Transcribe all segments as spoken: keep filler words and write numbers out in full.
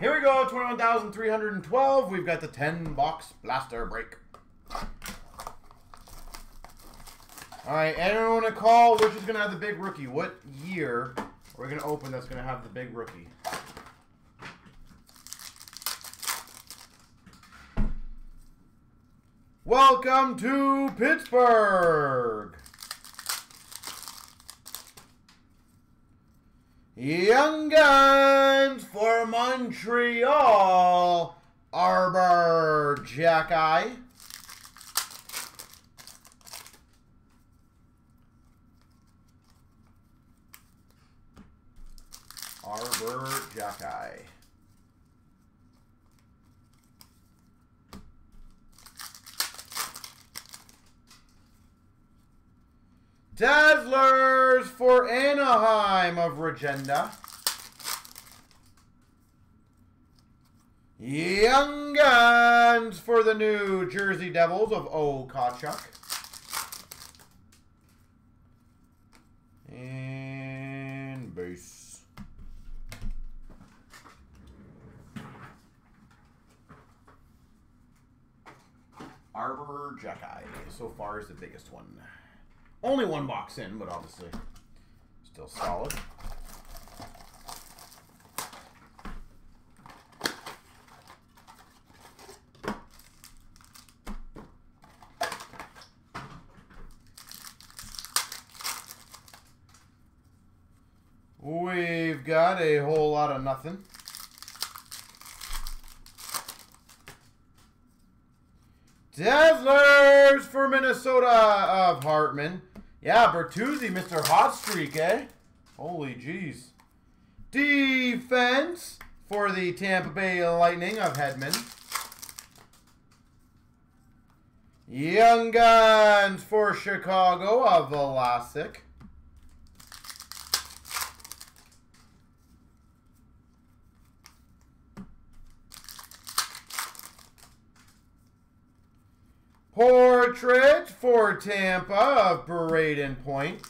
Here we go, twenty-one thousand three hundred twelve. We've got the ten box blaster break. All right, anyone want to call? We're just going to have the big rookie. What year are we going to open that's going to have the big rookie? Welcome to Pittsburgh. Young Guns for Montreal, Arber Xhekaj. Arber Xhekaj. Dazzlers for Anaheim of Regenda. Young Guns for the New Jersey Devils of Okachuk. And base. Arber Xhekaj so far is the biggest one. Only one box in, but obviously still solid. We've got a whole lot of nothing. Dazzlers for Minnesota of Hartman. Yeah, Bertuzzi, Mister Hot Streak, eh? Holy jeez. Defense for the Tampa Bay Lightning of Hedman. Young Guns for Chicago of Velasic. Portrait for Tampa of Braden Point.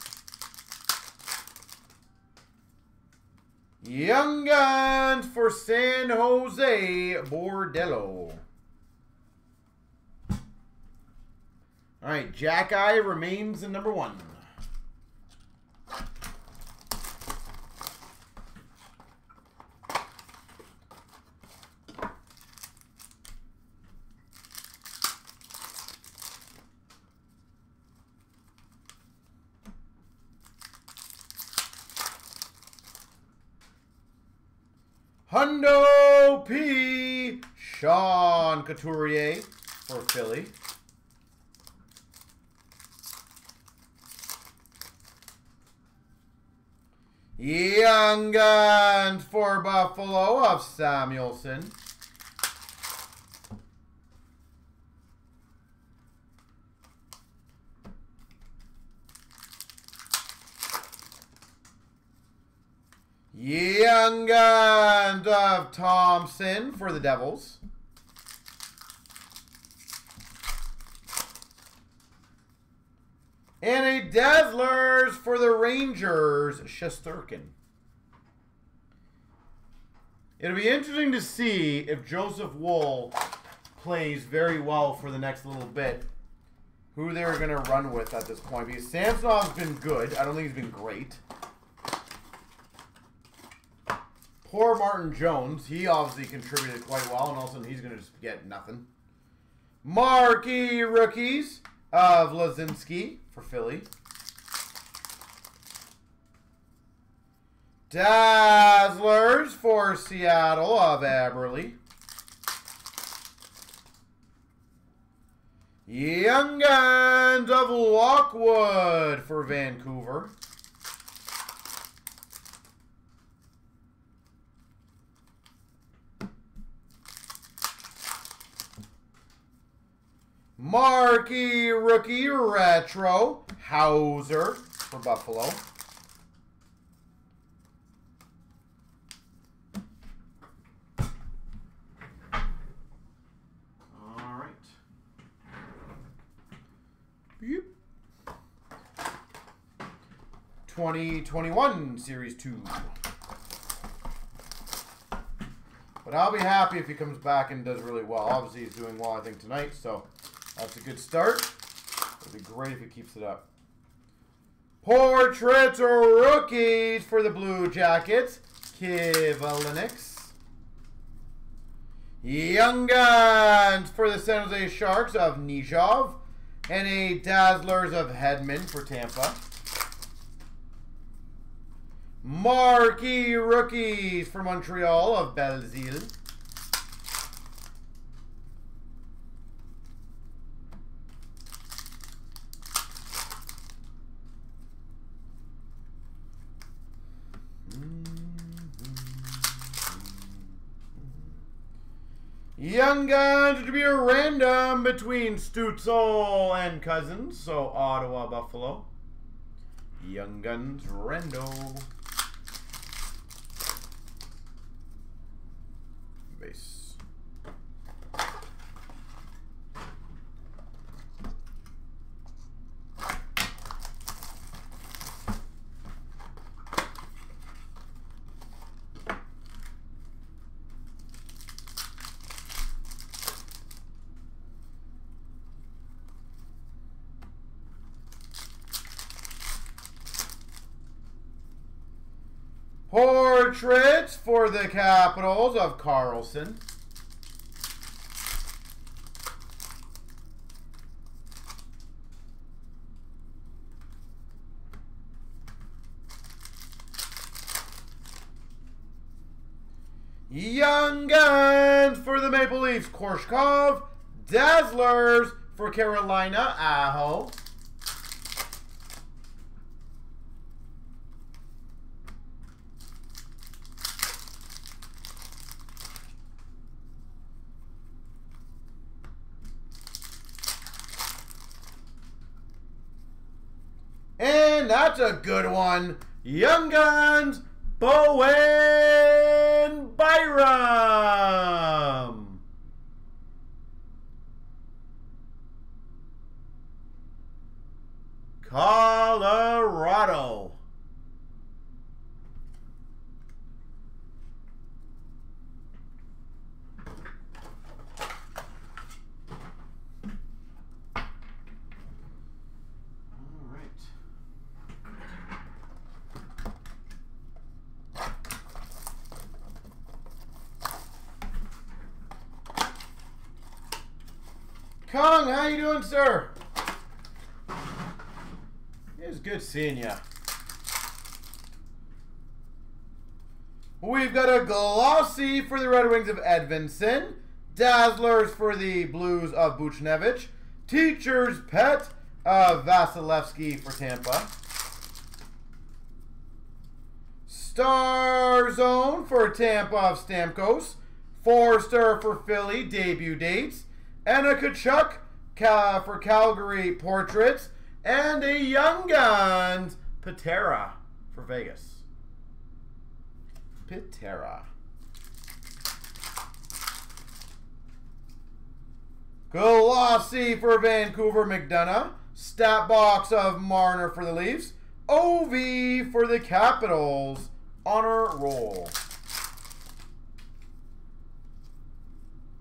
Young Guns for San Jose Bordello. All right, Xhekaj remains in number one. Hundo P. Sean Couturier for Philly. Young Guns for Buffalo of Samuelson. Young Guns of Thompson for the Devils. And a Dazzlers for the Rangers, Shesterkin. It'll be interesting to see if Joseph Wool plays very well for the next little bit, who they're going to run with at this point. Because Samsonov's been good. I don't think he's been great. Poor Martin Jones. He obviously contributed quite well, and all of a sudden he's going to just get nothing. Marquee Rookies of Lazinski for Philly. Dazzlers for Seattle of Eberle. Young Guns of Lockwood for Vancouver. Marquee Rookie Retro, Hauser for Buffalo. All right. twenty twenty-one Series two. But I'll be happy if he comes back and does really well. Obviously, he's doing well, I think, tonight. So that's a good start. It'd be great if he keeps it up. Portraits or rookies for the Blue Jackets. Kivalinix. Young Guns for the San Jose Sharks of Nijov. And a Dazzlers of Hedman for Tampa. Marquee Rookies for Montreal of Belzil. Young Guns, it would be a random between Stutzle and Cousins. So, Ottawa, Buffalo. Young Guns, rando. Base. Portraits for the Capitals of Carlson. Young Guns for the Maple Leafs, Korshkov. Dazzlers for Carolina, Aho. That's a good one. Young Guns, Bowen Byram. Colorado. Kong, how you doing, sir? It is good seeing ya. We've got a glossy for the Red Wings of Edmondson. Dazzlers for the Blues of Buchnevich. Teacher's Pet of Vasilevsky for Tampa. Star Zone for Tampa of Stamkos. Forster for Philly, debut dates. And a Kachuk for Calgary Portraits. And a Young Guns Pitera for Vegas. Pitera. Glossy for Vancouver McDonough. Stat box of Marner for the Leafs. O V for the Capitals. Honor Roll.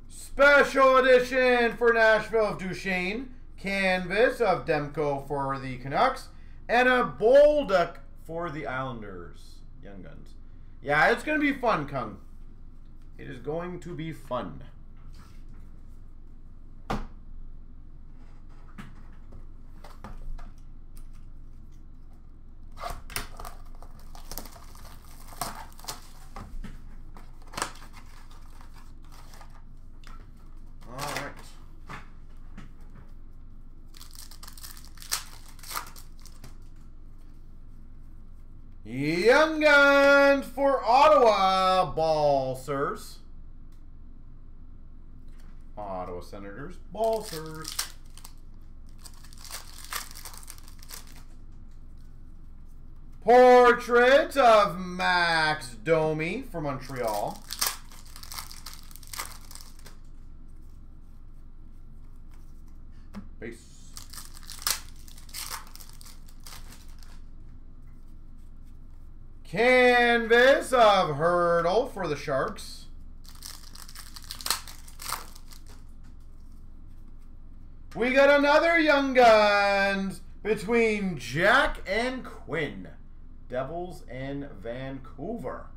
Special edition for Nashville of Duchesne. Canvas of Demko for the Canucks. And a Bolduc for the Islanders. Young Guns. Yeah, it's going to be fun, Kung. It is going to be fun. Young Guns for Ottawa, Balsers. Ottawa Senators, Balsers. Portrait of Max Domi for Montreal. Base. Canvas of Hurdle for the Sharks. We got another Young Guns between Jack and Quinn. Devils and Vancouver.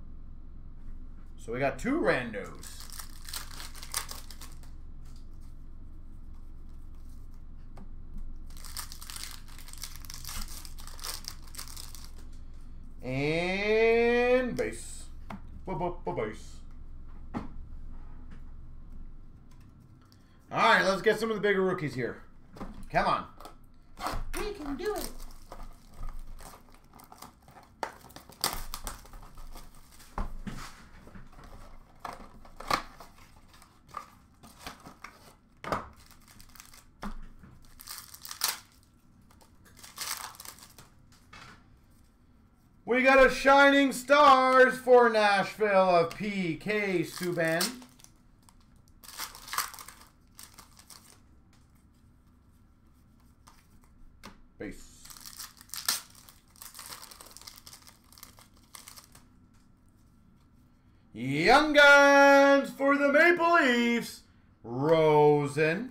So we got two randos. And base. Base. Alright, let's get some of the bigger rookies here. Come on. We can do it. We got a Shining Stars for Nashville of P K Subban. Base. Young Guns for the Maple Leafs, Rosen.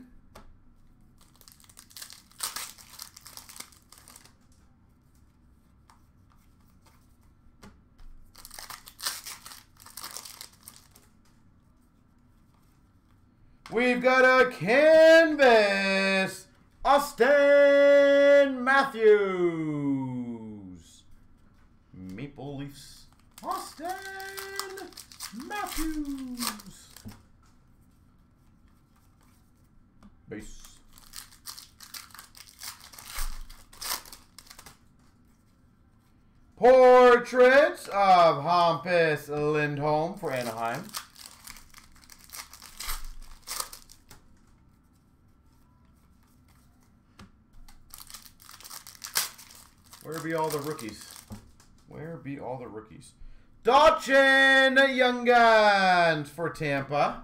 We've got a canvas, Austin Matthews. Maple Leafs, Austin Matthews. Base. Portraits of Hampus Lindholm for Anaheim. Where be all the rookies? Where be all the rookies? Dotchin Young Guns for Tampa.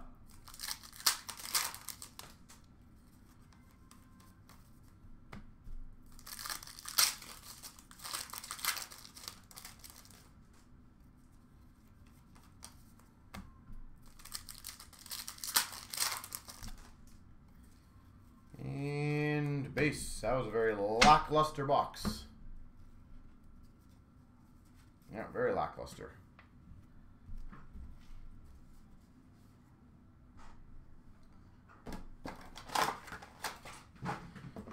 And base. That was a very lackluster box. Yeah, very lackluster.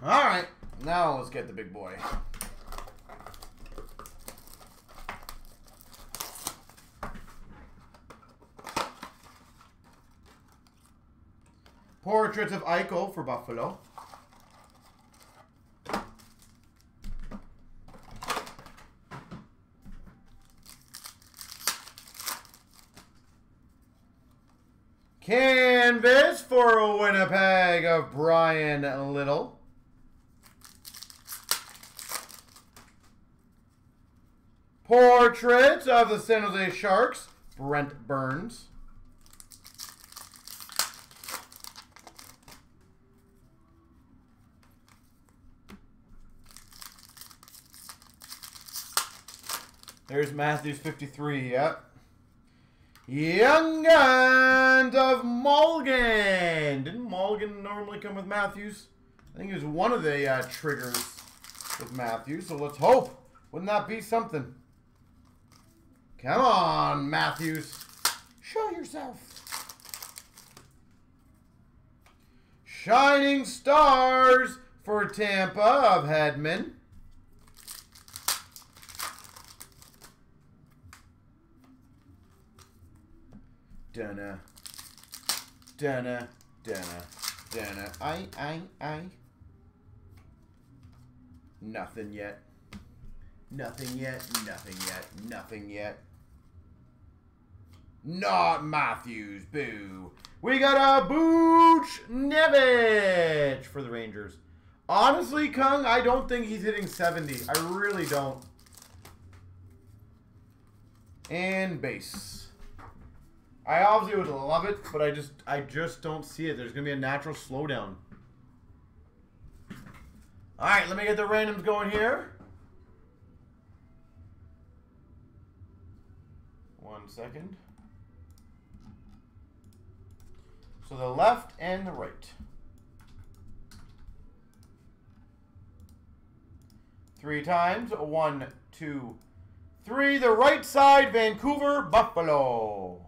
All right, now let's get the big boy. Portraits of Eichel for Buffalo. Canvas for Winnipeg of Brian Little. Portrait of the San Jose Sharks, Brent Burns. There's Matthews fifty-three, yep. Young Guns of Mulligan. Didn't Mulligan normally come with Matthews? I think it was one of the uh, triggers with Matthews, so let's hope. Wouldn't that be something? Come on, Matthews. Show yourself. Shining Stars for Tampa of Hedman. Dunna, dunna, dunna, dunna, I, I, I. Nothing yet. Nothing yet, nothing yet, nothing yet. Not Matthews, boo. We got a Buchnevich for the Rangers. Honestly, Kung, I don't think he's hitting seventy. I really don't. And base. I obviously would love it, but I just I just don't see it. There's going to be a natural slowdown. All right, let me get the randoms going here. One second. So the left and the right. three times. One, two, three. The right side, Vancouver, Buffalo.